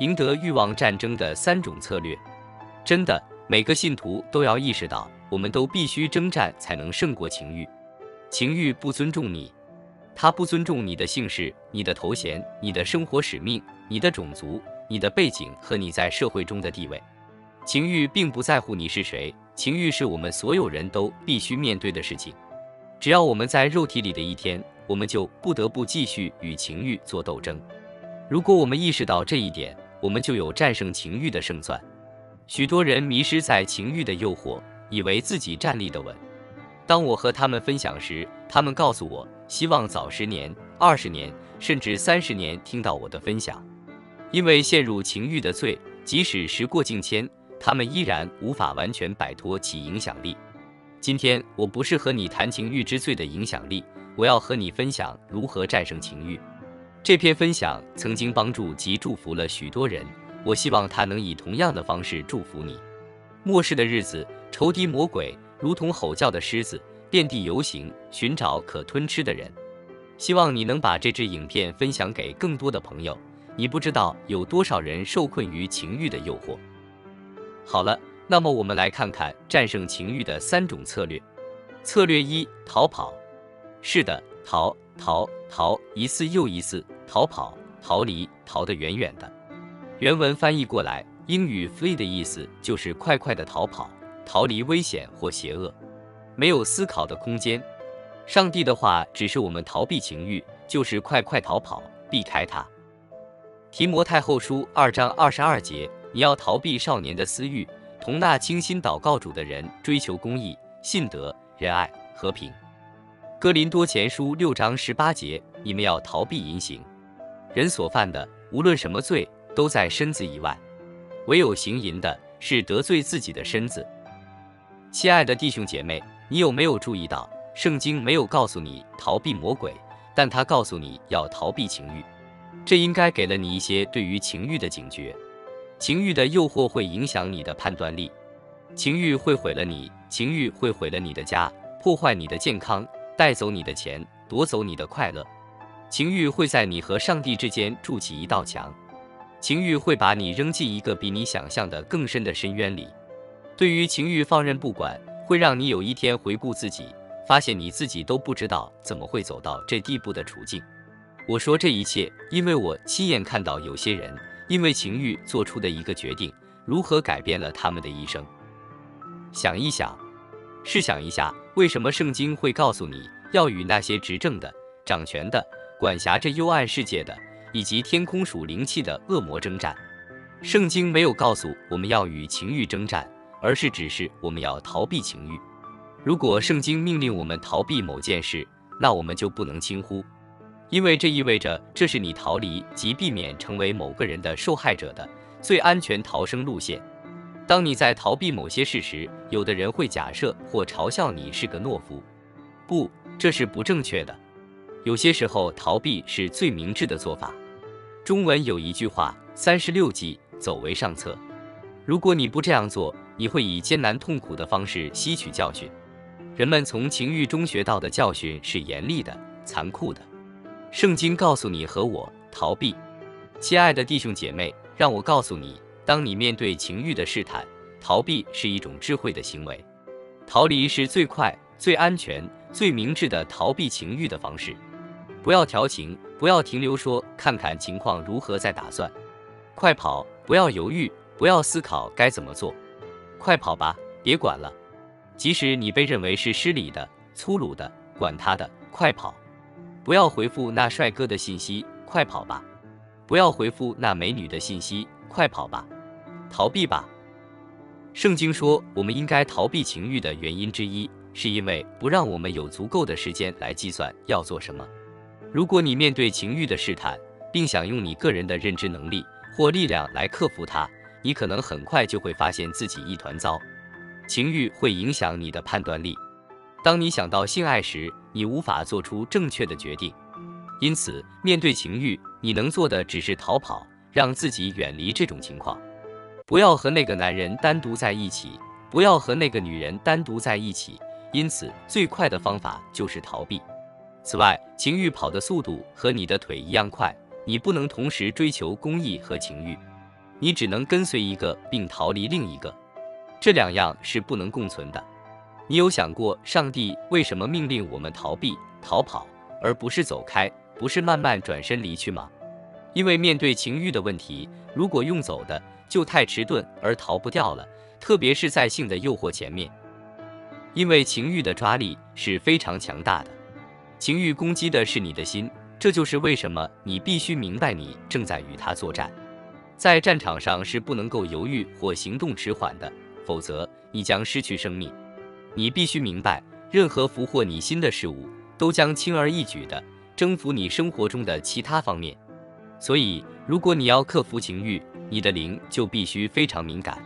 赢得欲望战争的三种策略。真的，每个信徒都要意识到，我们都必须征战才能胜过情欲。情欲不尊重你，它不尊重你的姓氏、你的头衔、你的生活使命、你的种族、你的背景和你在社会中的地位。情欲并不在乎你是谁，情欲是我们所有人都必须面对的事情。只要我们在肉体里的一天，我们就不得不继续与情欲做斗争。如果我们意识到这一点，我们就有战胜情欲的胜算。许多人迷失在情欲的诱惑，以为自己站立得稳。当我和他们分享时，他们告诉我希望早10年、20年，甚至30年听到我的分享，因为陷入情欲的罪，即使时过境迁，他们依然无法完全摆脱其影响力。今天我不是和你谈情欲之罪的影响力，我要和你分享如何战胜情欲。这篇分享曾经帮助及祝福了许多人，我希望它能以同样的方式祝福你。末世的日子，仇敌魔鬼如同吼叫的狮子，遍地游行，寻找可吞吃的人。希望你能把这支影片分享给更多的朋友，你不知道有多少人受困于情欲的诱惑。好了，那么我们来看看战胜情欲的三种策略。策略1：逃跑。是的，逃，一次又一次，逃跑，逃离，逃得远远的。原文翻译过来，英语 flee 的意思就是快快的逃跑，逃离危险或邪恶，没有思考的空间。上帝的话只是我们逃避情欲，就是快快逃跑，避开它。提摩太后书2章22节，你要逃避少年的私欲，同那清心祷告主的人追求公义、信德、仁爱、和平。哥林多前书6章18节，你们要逃避淫行。人所犯的无论什么罪，都在身子以外，唯有行淫的是得罪自己的身子。亲爱的弟兄姐妹，你有没有注意到，圣经没有告诉你逃避魔鬼，但他告诉你要逃避情欲。这应该给了你一些对于情欲的警觉。情欲的诱惑会影响你的判断力，情欲会毁了你，情欲会毁了你的家，破坏你的健康，带走你的钱，夺走你的快乐。情欲会在你和上帝之间筑起一道墙，情欲会把你扔进一个比你想象的更深的深渊里。对于情欲放任不管，会让你有一天回顾自己，发现你自己都不知道怎么会走到这地步的处境。我说这一切，因为我亲眼看到有些人因为情欲做出的一个决定，如何改变了他们的一生。想一想，试想一下，为什么圣经会告诉你要与那些执政的、掌权的、管辖着幽暗世界的，以及天空属灵气的恶魔征战？圣经没有告诉我们要与情欲征战，而是指示我们要逃避情欲。如果圣经命令我们逃避某件事，那我们就不能轻忽，因为这意味着这是你逃离及避免成为某个人的受害者的最安全逃生路线。当你在逃避某些事时，有的人会假设或嘲笑你是个懦夫。不，这是不正确的。有些时候逃避是最明智的做法。中文有一句话，36计，走为上策。如果你不这样做，你会以艰难痛苦的方式吸取教训。人们从情欲中学到的教训是严厉的、残酷的。圣经告诉你和我逃避。亲爱的弟兄姐妹，让我告诉你，当你面对情欲的试探，逃避是一种智慧的行为，逃离是最快、最安全、最明智的逃避情欲的方式。不要调情，不要停留说看看情况如何再打算，快跑，不要犹豫，不要思考该怎么做，快跑吧，别管了。即使你被认为是失礼的、粗鲁的、管他的，快跑。不要回复那帅哥的信息，快跑吧。不要回复那美女的信息，快跑吧。逃避吧。圣经说，我们应该逃避情欲的原因之一，是因为不让我们有足够的时间来计算要做什么。如果你面对情欲的试探，并想用你个人的认知能力或力量来克服它，你可能很快就会发现自己一团糟。情欲会影响你的判断力。当你想到性爱时，你无法做出正确的决定。因此，面对情欲，你能做的只是逃跑，让自己远离这种情况。不要和那个男人单独在一起，不要和那个女人单独在一起。因此，最快的方法就是逃避。此外，情欲跑的速度和你的腿一样快，你不能同时追求公义和情欲。你只能跟随一个并逃离另一个，这两样是不能共存的。你有想过上帝为什么命令我们逃避、逃跑，而不是走开，不是慢慢转身离去吗？因为面对情欲的问题，如果用走的，就太迟钝而逃不掉了，特别是在性的诱惑前面。因为情欲的抓力是非常强大的，情欲攻击的是你的心，这就是为什么你必须明白你正在与它作战。在战场上是不能够犹豫或行动迟缓的，否则你将失去生命。你必须明白，任何俘获你心的事物，都将轻而易举地征服你生活中的其他方面。所以，如果你要克服情欲，你的灵就必须非常敏感。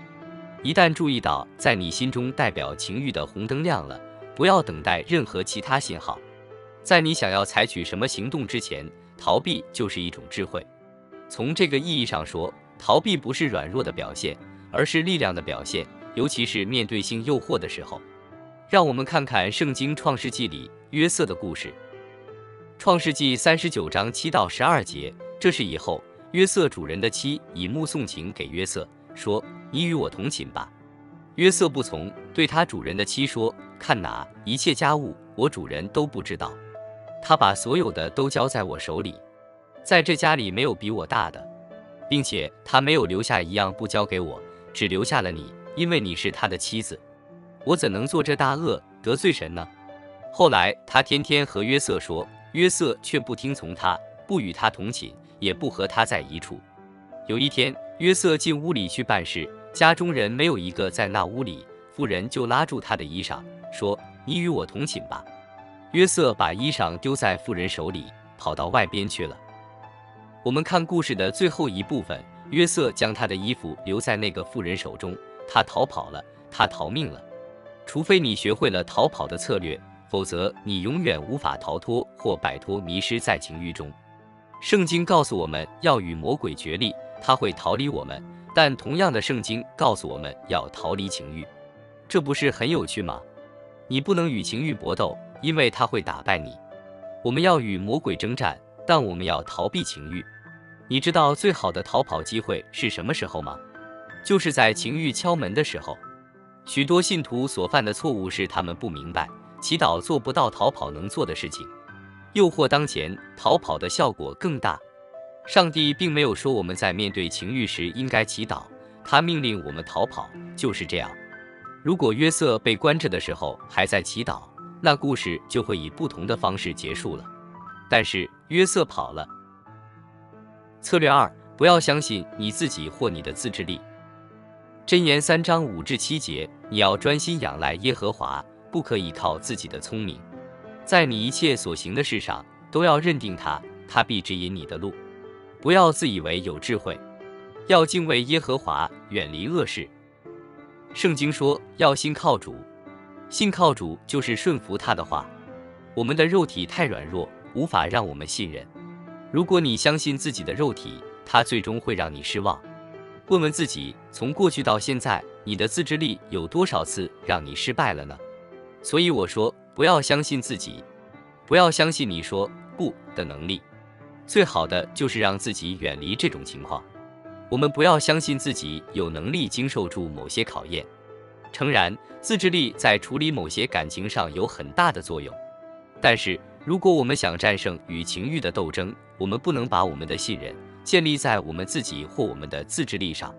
一旦注意到在你心中代表情欲的红灯亮了，不要等待任何其他信号。在你想要采取什么行动之前，逃避就是一种智慧。从这个意义上说，逃避不是软弱的表现，而是力量的表现，尤其是面对性诱惑的时候。让我们看看圣经创世纪里约瑟的故事。创世纪39章7到12节，这是以后约瑟主人的妻以目送情给约瑟，说：“你与我同寝吧。”约瑟不从，对他主人的妻说：“看哪，一切家务我主人都不知道，他把所有的都交在我手里，在这家里没有比我大的。并且他没有留下一样不交给我，只留下了你，因为你是他的妻子。我怎能做这大恶得罪神呢？”后来他天天和约瑟说，约瑟却不听从他，不与他同寝，也不和他在一处。有一天，约瑟进屋里去办事，家中人没有一个在那屋里，妇人就拉住他的衣裳，说：“你与我同寝吧。”约瑟把衣裳丢在妇人手里，跑到外边去了。我们看故事的最后一部分，约瑟将他的衣服留在那个妇人手中，他逃跑了，他逃命了。除非你学会了逃跑的策略，否则你永远无法逃脱或摆脱迷失在情欲中。圣经告诉我们要与魔鬼决力，他会逃离我们，但同样的，圣经告诉我们要逃离情欲。这不是很有趣吗？你不能与情欲搏斗，因为他会打败你。我们要与魔鬼征战，但我们要逃避情欲。你知道最好的逃跑机会是什么时候吗？就是在情欲敲门的时候。许多信徒所犯的错误是他们不明白，祈祷做不到逃跑能做的事情。诱惑当前，逃跑的效果更大。上帝并没有说我们在面对情欲时应该祈祷，他命令我们逃跑，就是这样。如果约瑟被关着的时候还在祈祷，那故事就会以不同的方式结束了。但是约瑟跑了。策略2：不要相信你自己或你的自制力。箴言3章5至7节，你要专心仰赖耶和华，不可以靠自己的聪明。在你一切所行的事上，都要认定他，他必指引你的路。不要自以为有智慧，要敬畏耶和华，远离恶事。圣经说要信靠主，信靠主就是顺服他的话。我们的肉体太软弱，无法让我们信任。如果你相信自己的肉体，它最终会让你失望。问问自己，从过去到现在，你的自制力有多少次让你失败了呢？所以我说，不要相信自己，不要相信你说不的能力。最好的就是让自己远离这种情况。我们不要相信自己有能力经受住某些考验。诚然，自制力在处理某些感情上有很大的作用，但是如果我们想战胜与情欲的斗争，我们不能把我们的信任建立在我们自己或我们的自制力上。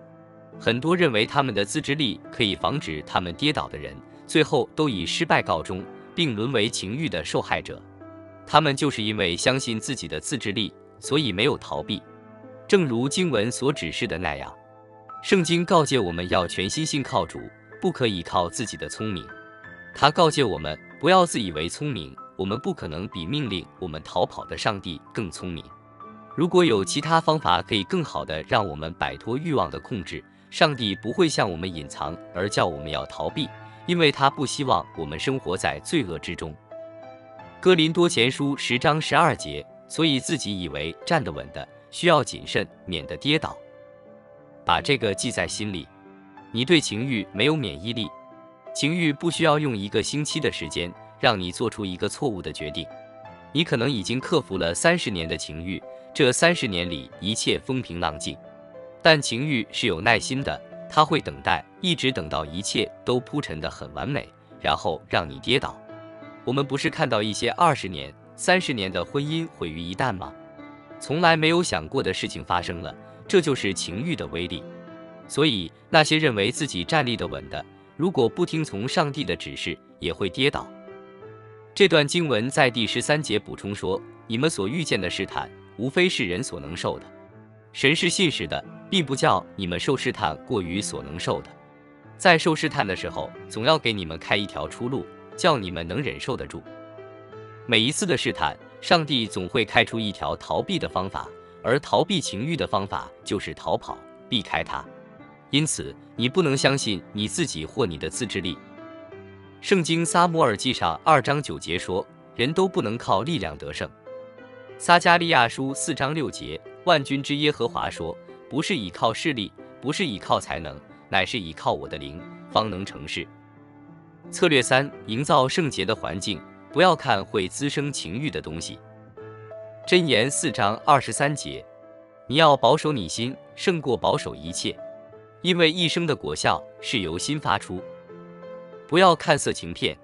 很多认为他们的自制力可以防止他们跌倒的人，最后都以失败告终，并沦为情欲的受害者。他们就是因为相信自己的自制力，所以没有逃避。正如经文所指示的那样，圣经告诫我们要全心信靠主，不可以靠自己的聪明。他告诫我们不要自以为聪明，我们不可能比命令我们逃跑的上帝更聪明。如果有其他方法可以更好地让我们摆脱欲望的控制，上帝不会向我们隐藏而叫我们要逃避，因为他不希望我们生活在罪恶之中。哥林多前书10章12节，所以自己以为站得稳的，需要谨慎，免得跌倒。把这个记在心里。你对情欲没有免疫力，情欲不需要用1个星期的时间让你做出一个错误的决定。你可能已经克服了30年的情欲，这30年里一切风平浪静，但情欲是有耐心的，它会等待，一直等到一切都铺陈得很完美，然后让你跌倒。我们不是看到一些20年、30年的婚姻毁于一旦吗？从来没有想过的事情发生了，这就是情欲的威力。所以，那些认为自己站立得稳的，如果不听从上帝的指示，也会跌倒。这段经文在第13节补充说：“你们所遇见的试探，无非是人所能受的。神是信实的，必不叫你们受试探过于所能受的。在受试探的时候，总要给你们开一条出路，叫你们能忍受得住。每一次的试探，上帝总会开出一条逃避的方法，而逃避情欲的方法就是逃跑，避开它。”因此，你不能相信你自己或你的自制力。圣经撒母耳记上2章9节说：“人都不能靠力量得胜。”撒迦利亚书4章6节：“万军之耶和华说，不是倚靠势力，不是倚靠才能，乃是倚靠我的灵，方能成事。”策略3：营造圣洁的环境，不要看会滋生情欲的东西。箴言4章23节：“你要保守你心，胜过保守一切。”因为一生的果效是由心发出。不要看色情片，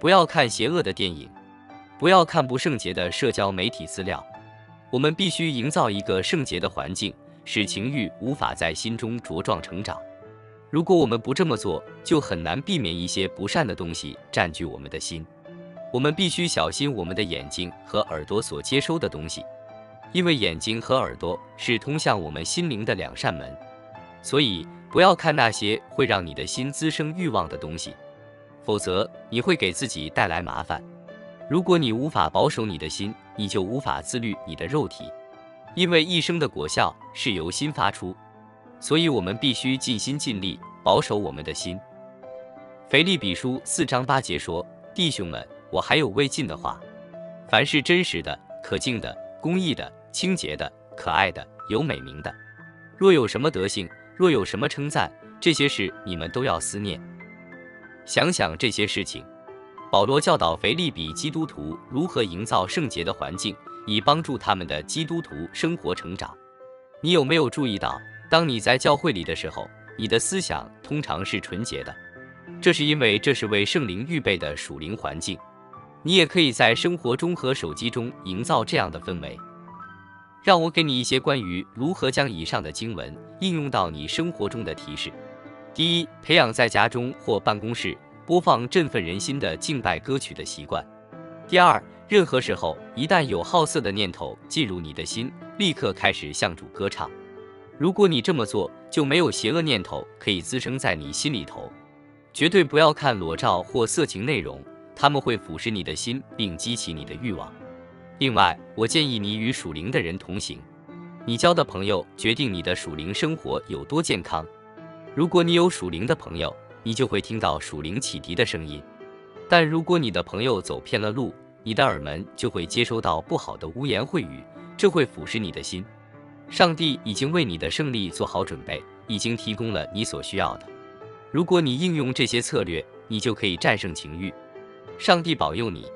不要看邪恶的电影，不要看不圣洁的社交媒体资料。我们必须营造一个圣洁的环境，使情欲无法在心中茁壮成长。如果我们不这么做，就很难避免一些不善的东西占据我们的心。我们必须小心我们的眼睛和耳朵所接收的东西，因为眼睛和耳朵是通向我们心灵的两扇门。所以，不要看那些会让你的心滋生欲望的东西，否则你会给自己带来麻烦。如果你无法保守你的心，你就无法自律你的肉体，因为一生的果效是由心发出。所以我们必须尽心尽力保守我们的心。腓立比书4章8节说：“弟兄们，我还有未尽的话，凡是真实的、可敬的、公义的、清洁的、可爱的、有美名的，若有什么德性，若有什么称赞，这些事你们都要思念。”想想这些事情，保罗教导腓立比基督徒如何营造圣洁的环境，以帮助他们的基督徒生活成长。你有没有注意到，当你在教会里的时候，你的思想通常是纯洁的？这是因为这是为圣灵预备的属灵环境。你也可以在生活中和手机中营造这样的氛围。让我给你一些关于如何将以上的经文应用到你生活中的提示。第一，培养在家中或办公室播放振奋人心的敬拜歌曲的习惯。第二，任何时候，一旦有好色的念头进入你的心，立刻开始向主歌唱。如果你这么做，就没有邪恶念头可以滋生在你心里头。绝对不要看裸照或色情内容，它们会腐蚀你的心，并激起你的欲望。另外，我建议你与属灵的人同行。你交的朋友决定你的属灵生活有多健康。如果你有属灵的朋友，你就会听到属灵启迪的声音。但如果你的朋友走偏了路，你的耳门就会接收到不好的污言秽语，这会腐蚀你的心。上帝已经为你的胜利做好准备，已经提供了你所需要的。如果你应用这些策略，你就可以战胜情欲。上帝保佑你。